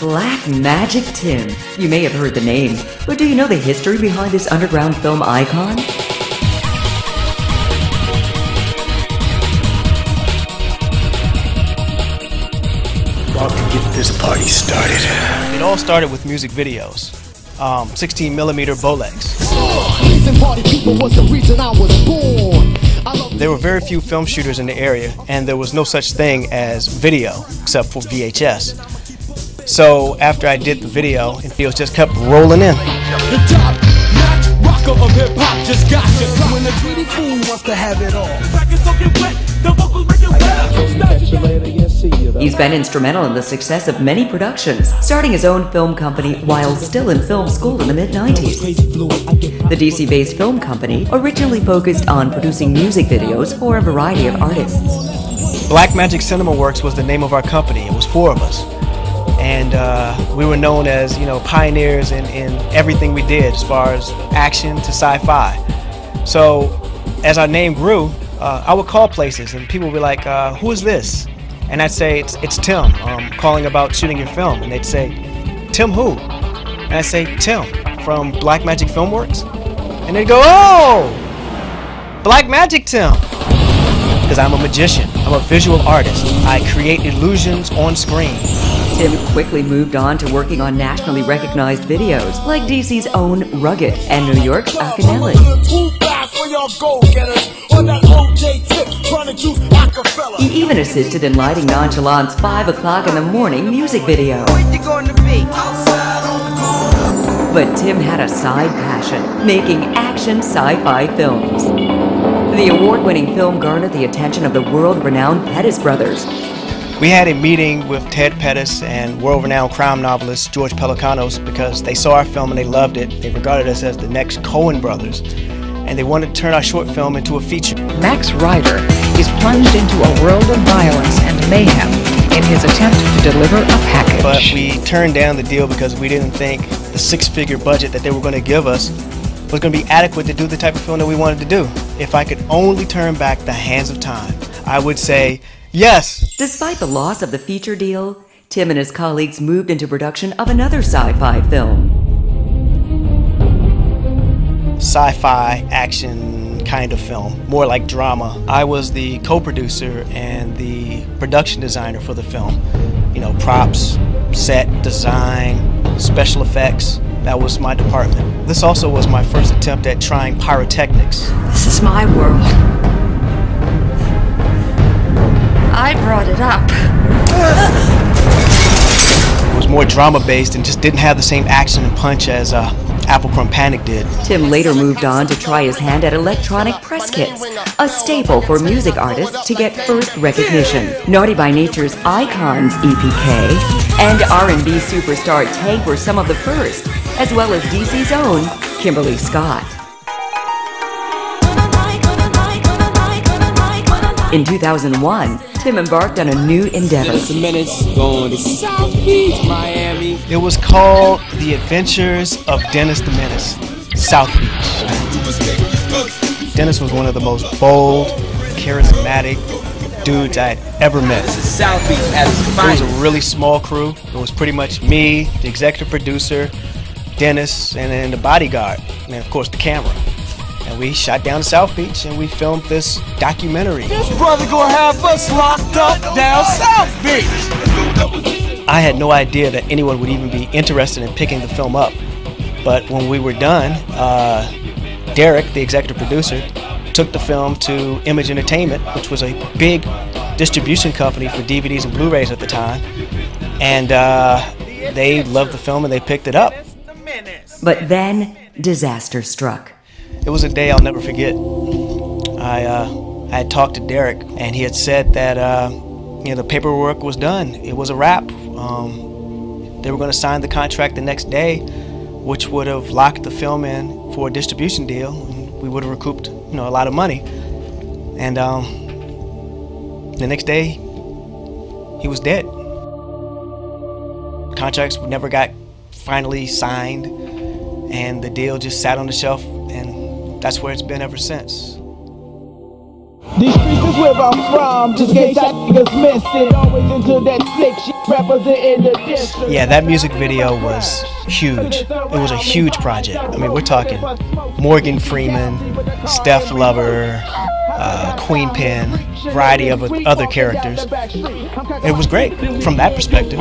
Black Magic Tim. You may have heard the name, but do you know the history behind this underground film icon? About to get this party started. It all started with music videos. 16mm Bolex. There were very few film shooters in the area, and there was no such thing as video, except for VHS. So after I did the video, and it just kept rolling in. He's been instrumental in the success of many productions, starting his own film company while still in film school in the mid-'90s. The DC-based film company originally focused on producing music videos for a variety of artists. Black Magic Cinema Works was the name of our company. It was 4 of us. And we were known as, you know, pioneers in everything we did, as far as action to sci-fi. So as our name grew, I would call places and people would be like, who is this? And I'd say, it's Tim, calling about shooting your film. And they'd say, Tim who? And I'd say, Tim from Black Magic Filmworks. And they'd go, oh, Black Magic Tim. Because I'm a magician, I'm a visual artist. I create illusions on screen. Tim quickly moved on to working on nationally recognized videos, like DC's own Rugged and New York's Akinyele. He even assisted in lighting Nonchalant's 5 o'clock in the morning music video. But Tim had a side passion, making action sci-fi films. The award-winning film garnered the attention of the world-renowned Pettis Brothers. We had a meeting with Ted Pettis and world-renowned crime novelist George Pelicanos because they saw our film and they loved it. They regarded us as the next Coen Brothers, and they wanted to turn our short film into a feature. Max Ryder is plunged into a world of violence and mayhem in his attempt to deliver a package. But we turned down the deal because we didn't think the 6-figure budget that they were going to give us was going to be adequate to do the type of film that we wanted to do. If I could only turn back the hands of time, I would say, yes. Despite the loss of the feature deal, Tim and his colleagues moved into production of another sci-fi film. Sci-fi action kind of film, more like drama. I was the co-producer and the production designer for the film. You know, props, set design, special effects. That was my department. This also was my first attempt at trying pyrotechnics. This is my world. I brought it up. It was more drama-based and just didn't have the same action and punch as Applecrumb Panic did. Tim later moved on to try his hand at electronic press kits, a staple for music artists to get first recognition. Naughty by Nature's Icons EPK and R&B superstar Tank were some of the first, as well as DC's own Kimberly Scott. In 2001, Tim embarked on a new endeavor. Going to South Beach, Miami. It was called The Adventures of Dennis the Menace, South Beach. Dennis was one of the most bold, charismatic dudes I had ever met. It was a really small crew. It was pretty much me, the executive producer, Dennis, and then the bodyguard, and of course the camera. And we shot down to South Beach and we filmed this documentary. This brother gonna have us locked up down South Beach! I had no idea that anyone would even be interested in picking the film up. But when we were done, Derek, the executive producer, took the film to Image Entertainment, which was a big distribution company for DVDs and Blu-rays at the time. And they loved the film and they picked it up. But then, disaster struck. It was a day I'll never forget. I had talked to Derek, and he had said that you know, the paperwork was done. It was a wrap. They were going to sign the contract the next day, which would have locked the film in for a distribution deal. And we would have recouped, you know, a lot of money. And the next day, he was dead. Contracts never got finally signed, and the deal just sat on the shelf. And that's where it's been ever since. These streets is where I'm from, just in case y'all niggas missed it. Always into that slick shit, rappers in the district. Yeah, that music video was huge. It was a huge project. I mean, we're talking Morgan Freeman, Steph Lover, Queen Pen, variety of other characters. It was great from that perspective.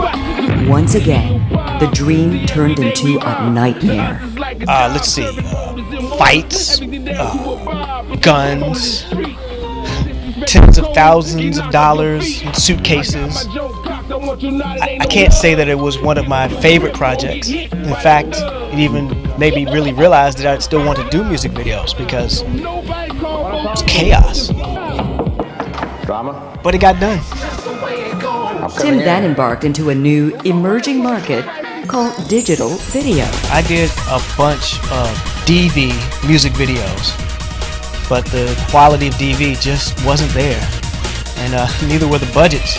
Once again, the dream turned into a nightmare. Let's see, fights, guns, tens of thousands of dollars in suitcases. I can't say that it was one of my favorite projects. In fact, it even made me really realize that I still want to do music videos because it was chaos. Drama. But it got done. Tim then embarked into a new emerging market called digital video. I did a bunch of DV music videos, but the quality of DV just wasn't there, and neither were the budgets.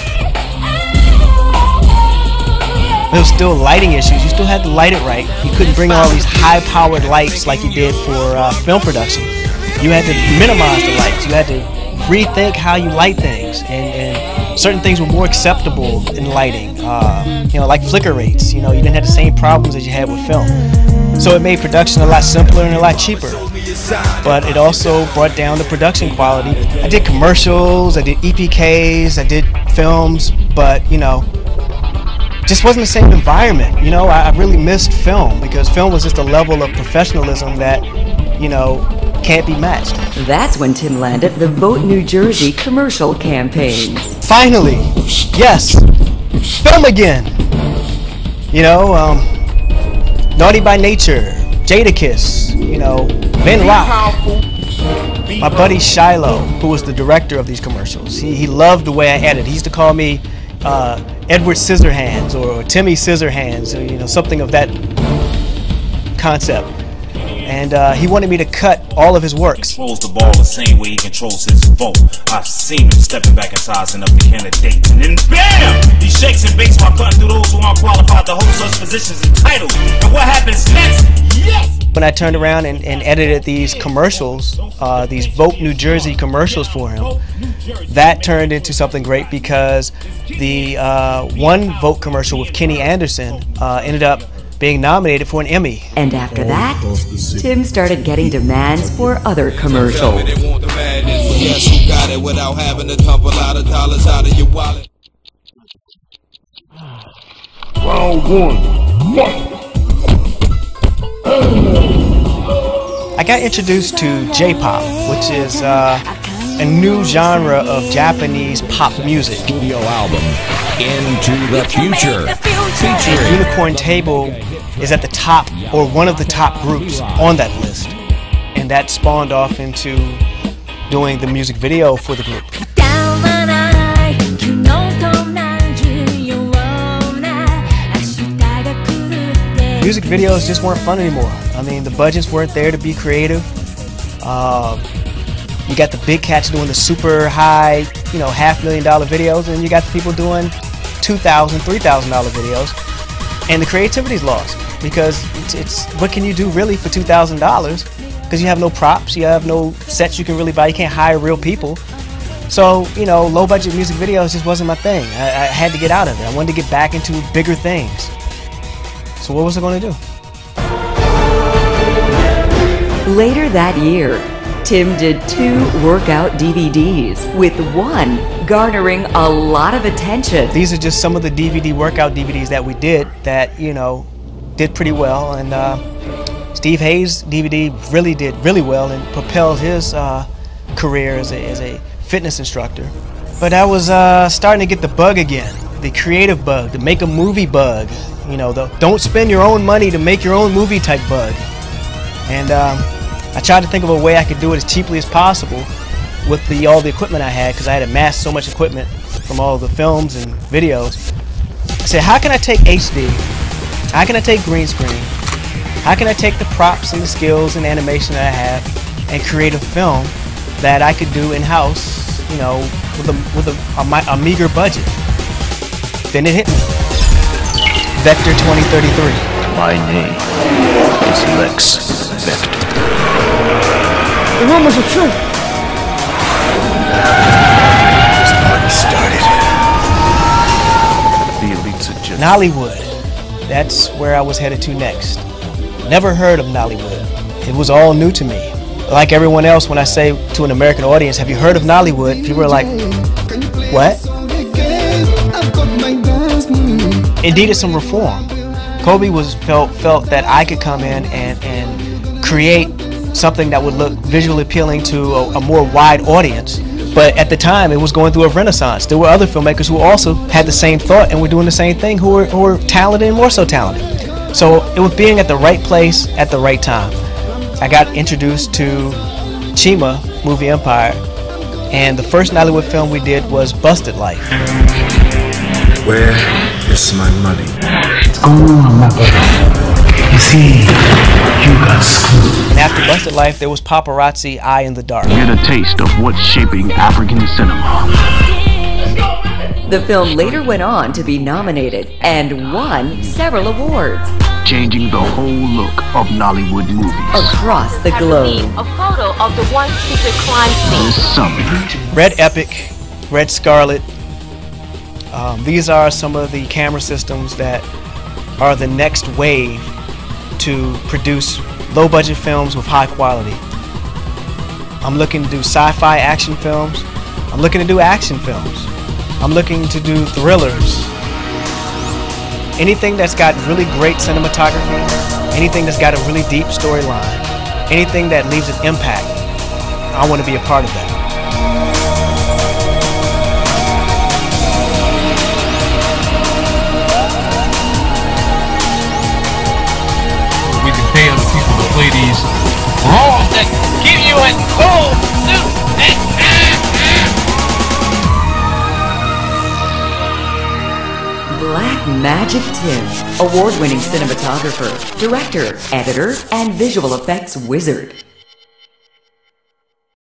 There was still lighting issues. You still had to light it right. You couldn't bring all these high-powered lights like you did for film production. You had to minimize the lights. You had to rethink how you light things, and certain things were more acceptable in lighting. You know, like flicker rates. You know, you didn't have the same problems as you had with film. So it made production a lot simpler and a lot cheaper. But it also brought down the production quality. I did commercials. I did EPKs. I did films. But you know, just wasn't the same environment. You know, I really missed film because film was just a level of professionalism that, you know, can't be matched. That's when Tim landed the Vote New Jersey commercial campaign. Finally, yes, film again. You know, Naughty by Nature, Jada Kiss, you know, Ben Rock. My buddy Shiloh, who was the director of these commercials, he loved the way I edited. He used to call me Edward Scissorhands or Timmy Scissorhands, or, you know, something of that concept. And he wanted me to cut all of his works. Controls the ball the same way he controls his vote. I've seen him stepping back and sizing up the candidates, and then BAM! He shakes and bakes by cutting through those who aren't qualified to hold such positions and titles. And what happens next? Yes! When I turned around and edited these commercials, these Vote New Jersey commercials for him, that turned into something great because the one Vote commercial with Kenny Anderson ended up being nominated for an Emmy. And after that, Tim started getting demands for other commercials. I got introduced to J-pop, which is a new genre of Japanese pop music. Studio album, Into the Future. Featuring Unicorn Table is at the top, or one of the top groups on that list. And that spawned off into doing the music video for the group. Music videos just weren't fun anymore. I mean, the budgets weren't there to be creative. You got the big cats doing the super high, you know, $500,000 videos, and you got the people doing $2,000, $3,000 videos, and the creativity's lost because it's what can you do really for $2,000? Because you have no props, you have no sets you can really buy, you can't hire real people. So, you know, low budget music videos just wasn't my thing. I had to get out of it. I wanted to get back into bigger things. So what was I going to do? Later that year, Tim did 2 workout DVDs, with one garnering a lot of attention. These are just some of the workout DVDs that we did that, you know, did pretty well. And Steve Hayes' DVD really did really well and propelled his career as a fitness instructor. But I was starting to get the bug again, the creative bug, the make a movie bug. You know, the don't spend your own money to make your own movie type bug. And I tried to think of a way I could do it as cheaply as possible with all the equipment I had, because I had amassed so much equipment from all the films and videos. I said, how can I take HD? How can I take green screen? How can I take the props and the skills and animation that I have and create a film that I could do in-house, you know, with a meager budget? Then it hit me. Vector 2033. My name is Lex Vector. The rumors are true. This party started. The elites are just... Nollywood. That's where I was headed to next. Never heard of Nollywood. It was all new to me. Like everyone else, when I say to an American audience, have you heard of Nollywood? People are like, what? It needed some reform. Kobe felt that I could come in and create something that would look visually appealing to a more wide audience. But at the time, it was going through a renaissance. There were other filmmakers who also had the same thought and were doing the same thing, who were talented and more so talented. So it was being at the right place at the right time. I got introduced to Chima, Movie Empire, and the first Nollywood film we did was Busted Life. Where is my money? What's going on, my brother? You see, you got screwed. And after Busted Life, there was Paparazzi, Eye in the Dark. Get a taste of what's shaping African cinema. The film later went on to be nominated and won several awards, changing the whole look of Nollywood movies across the globe. A photo of the one secret crime scene. This summer. Red Epic, Red Scarlet. These are some of the camera systems that are the next wave to produce low-budget films with high quality. I'm looking to do sci-fi action films. I'm looking to do action films. I'm looking to do thrillers. Anything that's got really great cinematography, anything that's got a really deep storyline, anything that leaves an impact, I want to be a part of that. We can pay other people to play these roles that give you a gold suit. Black Magic Tim, award-winning cinematographer, director, editor, and visual effects wizard.